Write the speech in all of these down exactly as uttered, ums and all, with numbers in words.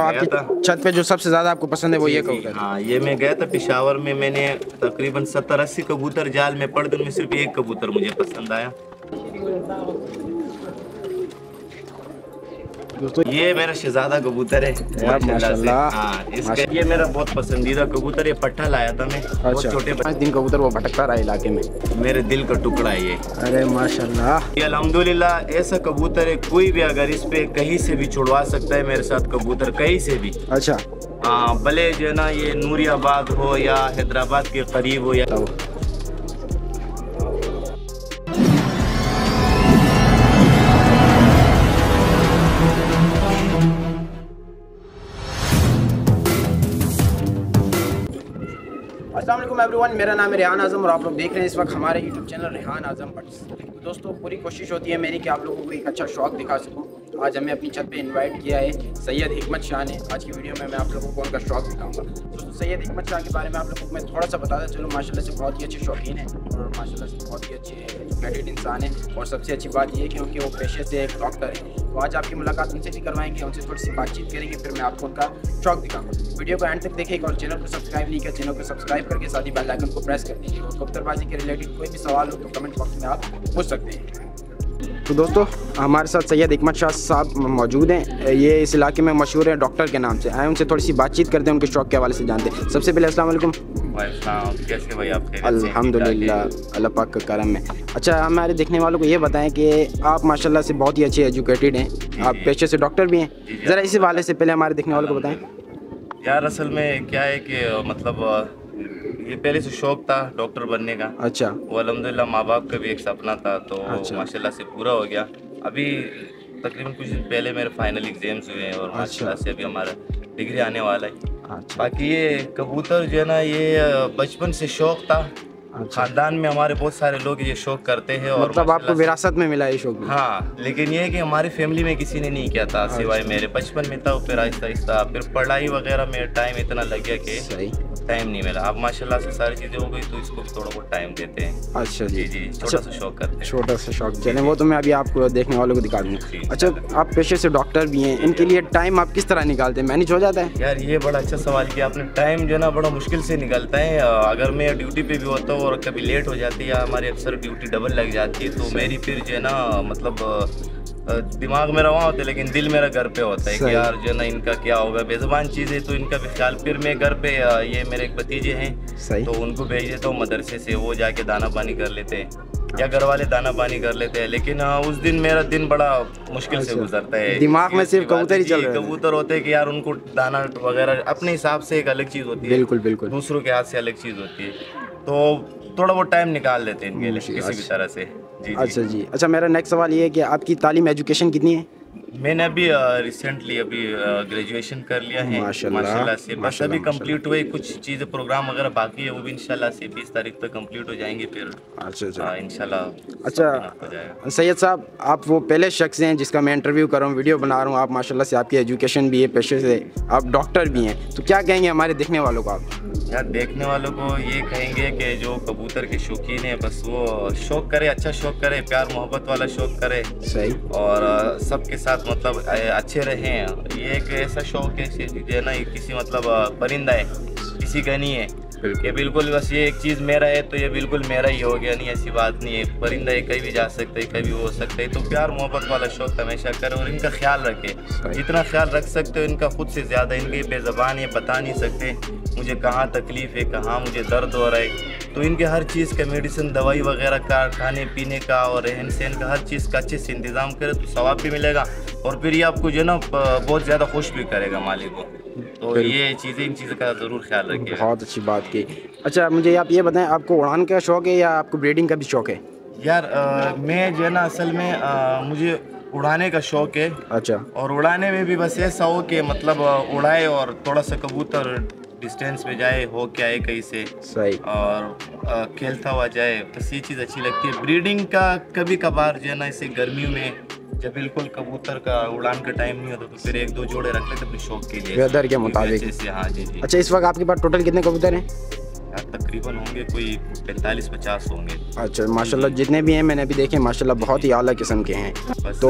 आपकी छत पे जो सबसे ज़्यादा आपको पसंद है वो ये कबूतर? हाँ, ये मैं गया था पेशावर में, मैंने तकरीबन सत्तर अस्सी कबूतर जाल में पड़, दिन में सिर्फ एक कबूतर मुझे पसंद आया। ये मेरा शहजादा कबूतर है माशाल्लाह। हाँ, इसका ये मेरा बहुत पसंदीदा कबूतर, ये पट्टा लाया था मैं। अच्छा। छोटे पाँच दिन कबूतर वो भटकता रहा इलाके में, मेरे दिल का टुकड़ा है ये। अरे माशाल्लाह, ये अल्हम्दुलिल्लाह ऐसा कबूतर है कोई भी अगर इस पे कहीं से भी छुड़वा सकता है मेरे साथ कबूतर, कहीं से भी। अच्छा। हाँ, भले जो ना ये नूरियाबाद हो या हैदराबाद के करीब हो या। अस्सलामुअलैकुम एवरीवन, मेरा नाम है रेहान आजम और आप लोग देख रहे हैं इस वक्त हमारे यूट्यूब चैनल रेहान आजम बट्स। दोस्तों, पूरी कोशिश होती है मेरी कि आप लोगों को एक अच्छा शौक़ दिखा सकूं। तो आज हमें अपनी छत पे इनवाइट किया है सैयद हिकमत शाह ने। आज की वीडियो में मैं आप लोगों को उनका शौक़ दिखाऊंगा। दोस्तों, सैयद हिकमत शाह के बारे में आप लोगों को मैं थोड़ा सा बताता चलूँ। माशाल्लाह से बहुत ही अच्छे शौकीन हैं और माशाल्लाह से बहुत ही अच्छे एजुकेटेड इंसान हैं और सबसे अच्छी बात यह क्योंकि वो पेशे से एक डॉक्टर हैं। तो आज आपकी मुलाकात उनसे भी करवाएंगे, उनसे थोड़ी सी बातचीत करेंगे, फिर मैं आपको उनका शौक दिखाऊंगा। वीडियो को एंड तक देखिएगा और चैनल को सब्सक्राइब नहीं किया चैनल को सब्सक्राइब करके साथ ही बेल आइकन को प्रेस कर दीजिएगा। कबूतरबाजी के रिलेटेड कोई भी सवाल हो तो कमेंट बॉक्स में आप पूछ सकते हैं। तो दोस्तों, हमारे साथ सैयद हिकमत शाह साहब मौजूद हैं। ये इस इलाके में मशहूर हैं डॉक्टर के नाम से। आए उनसे थोड़ी सी बातचीत करते हैं, उनके शौक के हवाले से जानते हैं। सबसे पहले अस्सलाम वालेकुम। कैसे भाई आप? अल्हम्दुलिल्लाह, अल्लाह पाक का करम है। अच्छा, हमारे देखने वालों को ये बताएं कि आप माशाल्लाह से बहुत ही अच्छे एजुकेटेड हैं, आप पेशे से डॉक्टर भी हैं। ज़रा इसी वाले से पहले हमारे देखने वालों को बताएं। यार, असल में क्या है कि मतलब ये पहले से शौक़ था डॉक्टर बनने का। अच्छा। वो अल्हम्दुलिल्लाह माँ बाप का भी एक सपना था, तो माशाल्लाह से पूरा हो गया। अभी तकरीबन कुछ दिन पहले मेरे फाइनल एग्जाम्स हुए हैं और माशाल्लाह से अभी हमारा डिग्री आने वाला है। अच्छा। बाकी ये कबूतर जो है ना, ये बचपन से शौक़ था। अच्छा। खानदान में हमारे बहुत सारे लोग ये शौक़ करते हैं और मतलब आपको विरासत में मिला ये शौक़? हाँ, लेकिन ये है कि हमारी फैमिली में किसी ने नहीं किया था। अच्छा। सिवाय मेरे बचपन में था, फिर आहिस्ता आहिस्ता फिर पढ़ाई वगैरह में टाइम इतना लग गया कि टाइम नहीं मिला। अब माशाल्लाह से सारी चीज़ें हो गई तो इसको भी थोड़ा बहुत टाइम देते हैं। अच्छा जी जी, छोटा सा शौक करते हैं। छोटा सा शौक, चलें वो तो मैं अभी आपको देखने वालों को दिखा दूँगा। अच्छा, आप पेशे से डॉक्टर भी हैं, इनके लिए टाइम आप किस तरह निकालते हैं? मैनेज हो जाता है? यार, ये बड़ा अच्छा सवाल किया आपने। टाइम जो है ना बड़ा मुश्किल से निकलता है। अगर मैं ड्यूटी पर भी होता हूँ और कभी लेट हो जाती है या हमारी अक्सर ड्यूटी डबल लग जाती है तो मेरी फिर जो है ना मतलब दिमाग मेरा वहाँ होता है लेकिन दिल मेरा घर पे होता है कि यार जो ना इनका क्या होगा। बेजुबान चीज़ है तो इनका भी ख्याल फिर मैं घर पे, ये मेरे एक भतीजे हैं तो उनको भेज देता हूँ मदरसे से, वो जाके दाना पानी कर लेते हैं या घर वाले दाना पानी कर लेते हैं। लेकिन उस दिन मेरा दिन बड़ा मुश्किल से गुजरता है। दिमाग में सिर्फ कबूतर ही चल रहे हैं। कबूतर होते हैं कि यार उनको दाना वगैरह अपने हिसाब से एक अलग चीज़ होती है, बिल्कुल बिल्कुल दूसरों के हाथ से अलग चीज़ होती है, तो थोड़ा बहुत टाइम निकाल लेते हैं इनके लिए किसी भी तरह से। जी। अच्छा जी। अच्छा, मेरा नेक्स्ट सवाल ये है कि आपकी तालीम एजुकेशन कितनी है? मैंने अभी रिसेंटली अभी ग्रेजुएशन कर लिया है माशाल्लाह से, बस अभी कंप्लीट हुए। कुछ चीज़ें प्रोग्राम वगैरह बाकी है, वो भी इंशाल्लाह से बीस तारीख तक कंप्लीट हो जाएंगे फिर। अच्छा इंशाल्लाह। अच्छा सैयद साहब, आप वो पहले शख्स हैं जिसका मैं इंटरव्यू कर रहा हूँ, वीडियो बना रहा हूँ। आप माशाल्लाह से आपकी एजुकेशन भी है, पेशे से आप डॉक्टर भी हैं, तो क्या कहेंगे हमारे देखने वालों को आप? यार, देखने वालों को ये कहेंगे कि जो कबूतर के शौकीन है बस वो शौक़ करे, अच्छा शौक़ करे, प्यार मोहब्बत वाला शौक़ करे। सही। और सबके साथ मतलब अच्छे रहें। ये एक ऐसा शौक़ है जो है ना किसी मतलब परिंदा है, किसी का नहीं है। ये बिल्कुल बस ये एक चीज़ मेरा है तो ये बिल्कुल मेरा ही हो गया, नहीं ऐसी बात नहीं है। परिंदा ये कहीं भी जा सकते हैं, कभी हो सकते हैं, तो प्यार मोहब्बत वाला शौक़ हमेशा करें और इनका ख्याल रखें जितना ख्याल रख सकते हो। इनका खुद से ज़्यादा, इनके बेज़बान ये बता नहीं सकते मुझे कहाँ तकलीफ़ है, कहाँ मुझे दर्द हो रहा है, तो इनके हर चीज़ का मेडिसिन दवाई वगैरह का, खाने पीने का और रहन सहन का, हर चीज़ का अच्छे से इंतज़ाम करें तो सवाब भी मिलेगा और फिर ये आपको जो है ना बहुत ज़्यादा खुश भी करेगा मालिक को। तो ये चीज़ें, इन चीज़ों का ज़रूर ख्याल रखिए। बहुत अच्छी बात की। अच्छा, मुझे आप ये बताएं, आपको उड़ान का शौक़ है या आपको ब्रीडिंग का भी शौक़ है? यार आ, मैं जो है ना असल में आ, मुझे उड़ाने का शौक़ है। अच्छा। और उड़ाने में भी बस ऐसा हो कि मतलब उड़ाए और थोड़ा सा कबूतर डिस्टेंस में जाए, हो क्या है कहीं से। सही। और आ, खेलता हुआ जाए, बस ये चीज़ अच्छी लगती है। ब्रीडिंग का कभी कभार जो है ना इसे गर्मियों में जब बिल्कुल कबूतर का उड़ान का टाइम नहीं होता तो फिर एक दो जोड़े रख लेते अपने शौक के लिए, वेदर के मुताबिक। हाँ जी जी। अच्छा, इस वक्त आपके पास टोटल कितने कबूतर हैं? तक तकरीबन होंगे कोई पैंतालीस पचास होंगे। अच्छा माशाल्लाह, जितने भी हैं मैंने अभी देखे माशाल्लाह बहुत ही आला किस्म के हैं। तो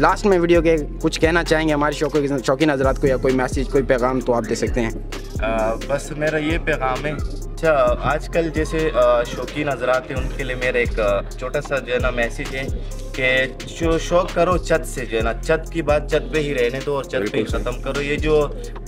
लास्ट में वीडियो के कुछ कहना चाहेंगे हमारे शौकीन शौकीन हजरात को, या कोई मैसेज कोई पैगाम तो आप दे सकते हैं? आ, बस मेरा ये पैगाम है। अच्छा, आजकल जैसे शौकीन हजरात हैं उनके लिए मेरा एक छोटा सा जो है ना मैसेज है कि जो शौक़ करो छत से जो है ना, छत की बात छत पे ही रहने दो और छत पे ही ख़त्म करो। ये जो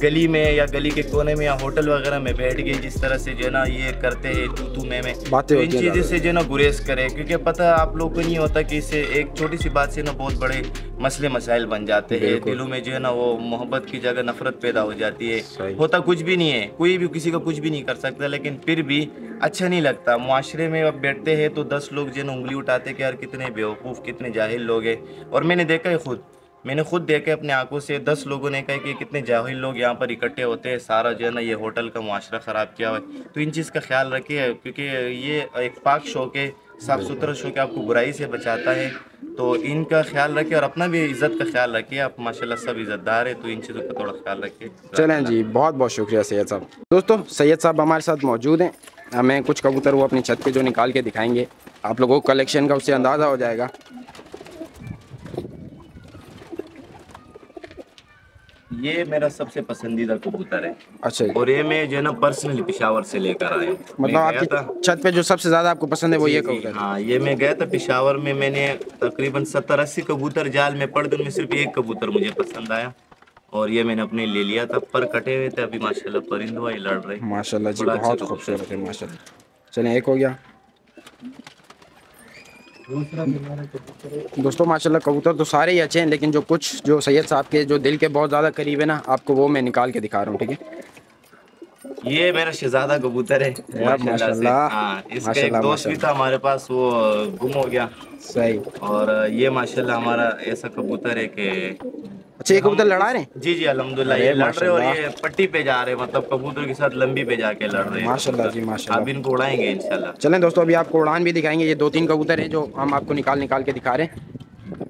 गली में या गली के कोने में या होटल वगैरह में बैठ गए जिस तरह से जो है ना ये करते हैं तू तू मैं मैं, तो इन चीज़ों से जो है ना गुरेज करें, क्योंकि पता आप लोग को नहीं होता कि इससे एक छोटी सी बात से ना बहुत बड़े मसले मसाइल बन जाते हैं। दिलों में जो है ना वो मोहब्बत की जगह नफरत पैदा हो जाती है। होता कुछ भी नहीं है, कोई भी किसी का कुछ भी नहीं कर सकता, लेकिन फिर भी अच्छा नहीं लगता। मुआशरे में अब बैठते हैं तो दस लोग जो है ना उंगली उठाते कि यार कितने बेवकूफ़ कितने जाहिल लोग हैं। और मैंने देखा है, खुद मैंने खुद देखा अपनी आंखों से, दस लोगों ने कहा कि कितने जाहिल लोग यहाँ पर इकट्ठे होते हैं, सारा जो है ना ये होटल का मुआशरा ख़राब किया हुआ है। तो इन चीज़ का ख्याल रखिए, क्योंकि ये एक पाक शौक़ है, साफ़ सुथरा शौक़ है, आपको बुराई से बचाता है। तो इनका ख्याल रखिए और अपना भी इज़्ज़त का ख्याल रखिए। आप माशाल्लाह सब इज़्ज़तदार है, तो इन चीज़ों का थोड़ा ख्याल रखिए। चलें जी, बहुत बहुत शुक्रिया सैयद साहब। दोस्तों सैयद साहब हमारे साथ मौजूद हैं, हमें कुछ कबूतर वो अपनी छत पे जो निकाल के दिखाएंगे, आप लोगों को कलेक्शन का उससे अंदाज़ा हो जाएगा। ये मेरा सबसे पसंदीदा कबूतर है। अच्छा, और ये मैं जो है ना पर्सनली पेशावर से लेकर आया हूँ। मतलब आपकी छत पे जो सबसे ज़्यादा आपको पसंद है वो ये कबूतर? हाँ, ये मैं गया था पेशावर में, मैंने तकरीबन सत्तर अस्सी कबूतर जाल में पड़ गए, सिर्फ एक कबूतर मुझे पसंद आया और ये मैंने अपने ले लिया था। पर कटे हुए थे, अभी माशाल्लाह परिंदवा लड़ रहे हैं। माशाल्लाह जी, बहुत खूबसूरत है माशाल्लाह। चलें, एक हो गया। दोस्तों माशाल्लाह कबूतर तो सारे ही अच्छे हैं, लेकिन जो कुछ जो सैयद साहब के जो दिल के बहुत ज़्यादा करीब है ना, आपको वो मैं निकाल के दिखा रहा हूँ, ठीक है? ये मेरा शहजादा कबूतर है माशाल्लाह। हाँ, इसका एक दोस्त भी था हमारे पास, वो गुम हो गया। सही। और ये माशाल्लाह हमारा ऐसा कबूतर है कि अच्छा ये कबूतर लड़ा रहे हैं? जी जी अल्हम्दुलिल्लाह ये लड़ रहे और ये पट्टी पे जा रहे, मतलब कबूतर के साथ लंबी पे जाके लड़ रहे हैं माशाल्लाह जी माशाल्लाह। अब इनको उड़ाएंगे इंशाल्लाह। चलें दोस्तों, अभी आपको उड़ान भी दिखाएंगे। ये दो तीन कबूतर हैं जो हम आपको निकाल निकाल के दिखा रहे हैं।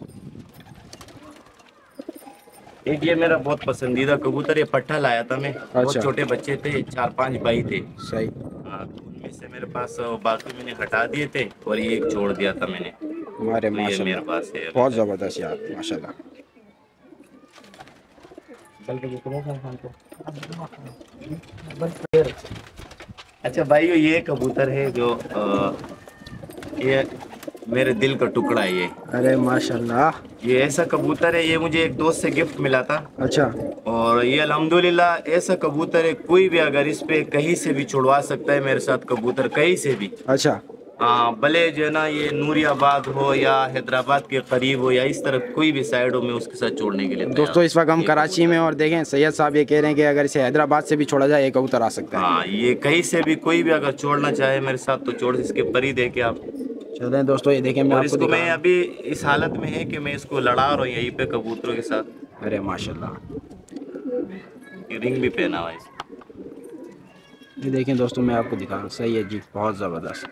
एक ये मेरा बहुत पसंदीदा कबूतर, ये पट्ठा लाया था मैं। बहुत छोटे बच्चे थे, चार पाँच भाई थे। सही। उनमें से मेरे पास बाकी मैंने हटा दिए थे और ये छोड़ दिया था मैंने। हमारे मेरे पास है, बहुत ज़बरदस्त यार माशाल्लाह। अच्छा भाइयों, ये कबूतर है जो आ, ये मेरे दिल का टुकड़ा है ये। अरे माशाल्लाह, ये ऐसा कबूतर है, ये मुझे एक दोस्त से गिफ्ट मिला था। अच्छा। और ये अल्हम्दुलिल्लाह ऐसा कबूतर है, कोई भी अगर इस पे कहीं से भी छुड़वा सकता है मेरे साथ कबूतर, कहीं से भी। अच्छा। हाँ, भले जो है ना ये नूरियाबाद हो या हैदराबाद के करीब हो या इस तरफ कोई भी साइड हो, मैं उसके साथ छोड़ने के लिए। दोस्तों इस वक्त हम कराची में, और देखें सैयद साहब ये कह रहे हैं कि अगर इसे हैदराबाद से भी छोड़ा जाए ये कबूतर आ सकता है। हाँ, ये कहीं से भी कोई भी अगर छोड़ना चाहे मेरे साथ तो छोड़, इसके परी दे के आप। चलें दोस्तों, ये देखें मैं आपको इसको मैं अभी इस हालत में है कि मैं इसको लड़ा रहा हूँ यहीं पे कबूतरों के साथ। अरे माशाल्लाह, रिंग भी पहना हुआ है। ये देखें दोस्तों, मैं आपको दिखा रहा हूँ। सही है जी, बहुत ज़बरदस्त।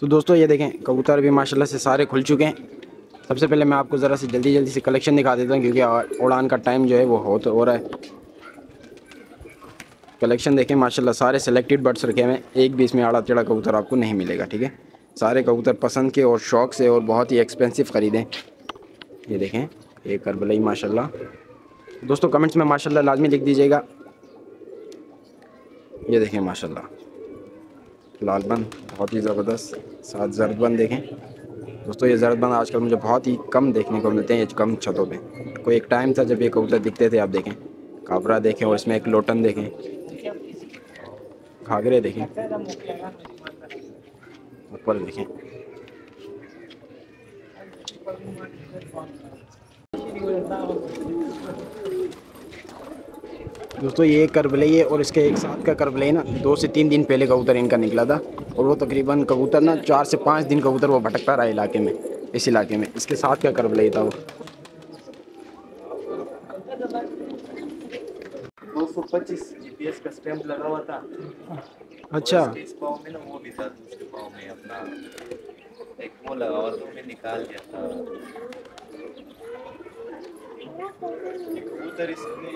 तो दोस्तों ये देखें कबूतर भी माशाल्लाह से सारे खुल चुके हैं। सबसे पहले मैं आपको ज़रा से जल्दी जल्दी से कलेक्शन दिखा देता हूँ, क्योंकि उड़ान का टाइम जो है वो हो तो हो रहा है। कलेक्शन देखें माशाल्लाह, सारे सेलेक्टेड बर्ड्स रखे हुए हैं, एक भी इसमें आड़ा टेढ़ा कबूतर आपको नहीं मिलेगा, ठीक है? सारे कबूतर पसंद के और शौक़ से और बहुत ही एक्सपेंसिव ख़रीदें। ये देखें ये करबलई माशाल्लाह। दोस्तों कमेंट्स में माशाल्लाह लाजमी लिख दीजिएगा। ये देखें माशाल्लाह लाल बंद, बहुत ही ज़बरदस्त। साथ जर्द बंद देखें दोस्तों, ये जर्द बंद आजकल मुझे बहुत ही कम देखने को मिलते हैं, कम छतों पे। कोई एक टाइम था जब ये कबूतर दिखते थे। आप देखें काबरा देखें, और इसमें एक लोटन देखें, घाघरे देखें, ऊपर देखें। दोस्तों ये करबलई है, और इसके एक साथ का करबलई ना दो से तीन दिन पहले कबूतर इनका निकला था, और वो तकरीबन कबूतर ना चार से पाँच दिन कबूतर वो भटकता रहा इलाके में, इस इलाके में। इसके साथ का करबलई था वो। दो सौ पच्चीस आईपीएस का स्टैंप लगा हुआ था। अच्छा, इस पाँव में ना वो भी था, दूसरे पाँव में अपना एक वो लगा और वो मैं निकाल दिया था। उधर इसने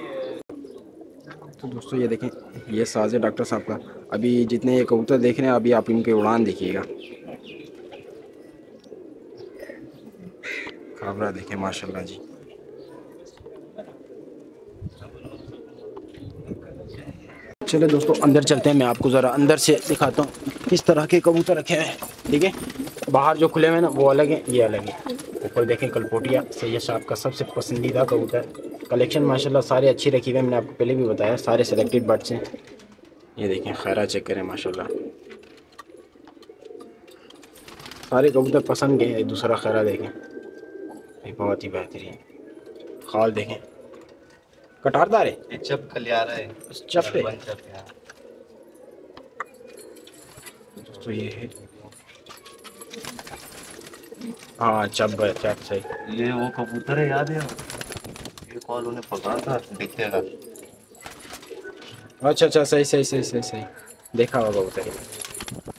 तो दोस्तों ये देखें, ये साज है डॉक्टर साहब का। अभी जितने ये कबूतर देख रहे हैं, अभी आप इनके उड़ान देखिएगा, काबरा देखें माशाल्लाह जी। चले दोस्तों अंदर चलते हैं, मैं आपको ज़रा अंदर से दिखाता हूँ किस तरह के कबूतर रखे हैं। ठीक है, बाहर जो खुले हुए हैं ना वो अलग हैं, ये अलग हैं। ऊपर देखें कलपोटिया, सैयद साहब का सबसे पसंदीदा कबूतर। कलेक्शन माशाल्लाह सारे अच्छी रखी हुई है, मैंने आपको पहले भी बताया, सारे सेलेक्टेड बर्ड्स हैं। ये देखें खैरा चेक करें माशाल्लाह, सारे कबूतर पसंद गए। दूसरा खैरा देखें, ये बहुत ही बेहतरीन। खाल देखें कटारदार है, चप खलियारा है, चप पे। दोस्तों ये है, हाँ चप चप सही। ये वो कबूतर है, याद है ये कॉल उन्हें पकड़ा था, दिखेगा। अच्छा अच्छा सही सही सही सही सही देखा हुआ कबूतर है।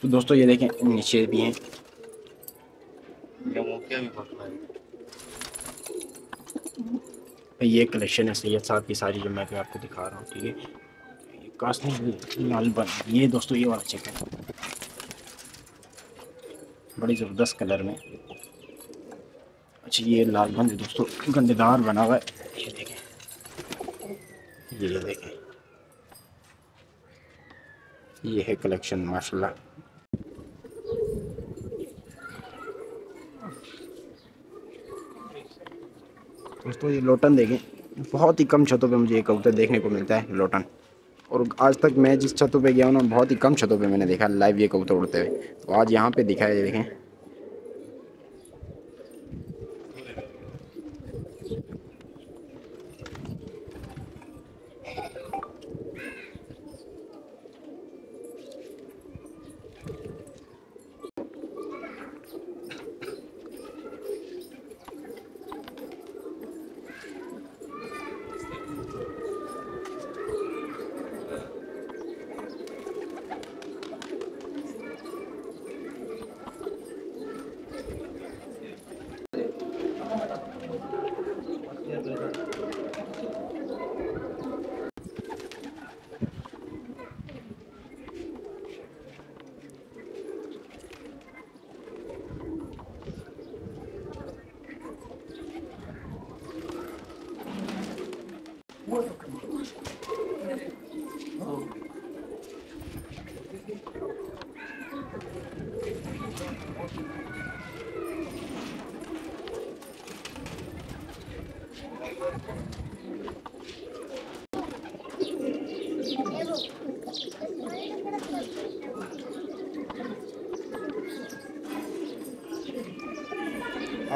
तो दोस्तों ये देखें नीचे भी हैं, ये मौके भी पकड़ा है। ये कलेक्शन है सैयद साहब की सारी, जो मैं भी आपको दिखा रहा हूँ। ठीक है, कास्टिंग लाल बन, ये दोस्तों ये वाला चेक है, बड़ी ज़बरदस्त कलर में। अच्छा ये लाल बन दोस्तों गंदेदार बना हुआ है, ये देखें, ये देखें, ये है कलेक्शन माशाल्लाह। दोस्तों ये लोटन देखें, बहुत ही कम छतों पे मुझे ये कबूतर देखने को मिलता है, लोटन। और आज तक मैं जिस छतों पे गया हूँ ना, बहुत ही कम छतों पे मैंने देखा लाइव ये कबूतर उड़ते हुए, तो आज यहाँ पे दिखा है। ये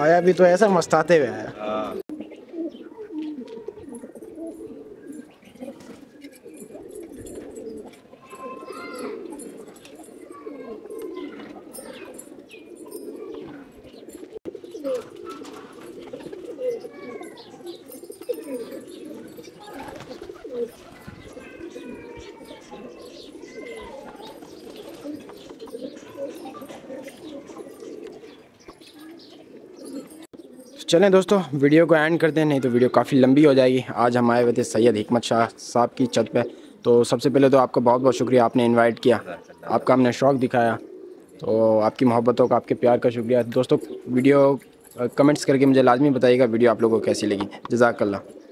आया भी तो ऐसा मस्ताते हुए आया। चलें दोस्तों वीडियो को एंड करते हैं, नहीं तो वीडियो काफ़ी लंबी हो जाएगी। आज हम आए हुए थे सैयद हिकमत शाह साहब की छत पे। तो सबसे पहले तो आपका बहुत बहुत शुक्रिया, आपने इनवाइट किया, आपका हमने शौक़ दिखाया, तो आपकी मोहब्बतों का, आपके प्यार का शुक्रिया। दोस्तों वीडियो कमेंट्स करके मुझे लाजमी बताइएगा वीडियो आप लोगों को कैसी लगी। जज़ाकल्लाह।